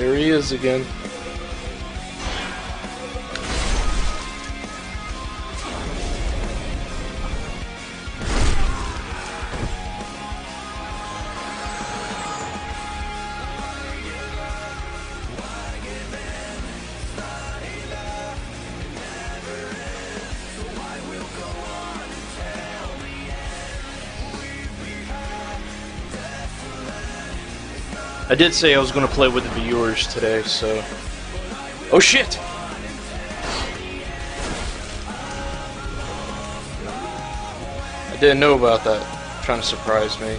There he is again. I did say I was going to play with the viewers today, so... Oh shit! I didn't know about that. Trying to surprise me.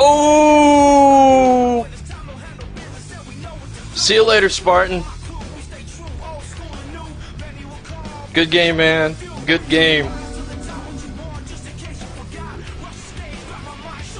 Oh! See you later, Spartan. Good game, man. Good game.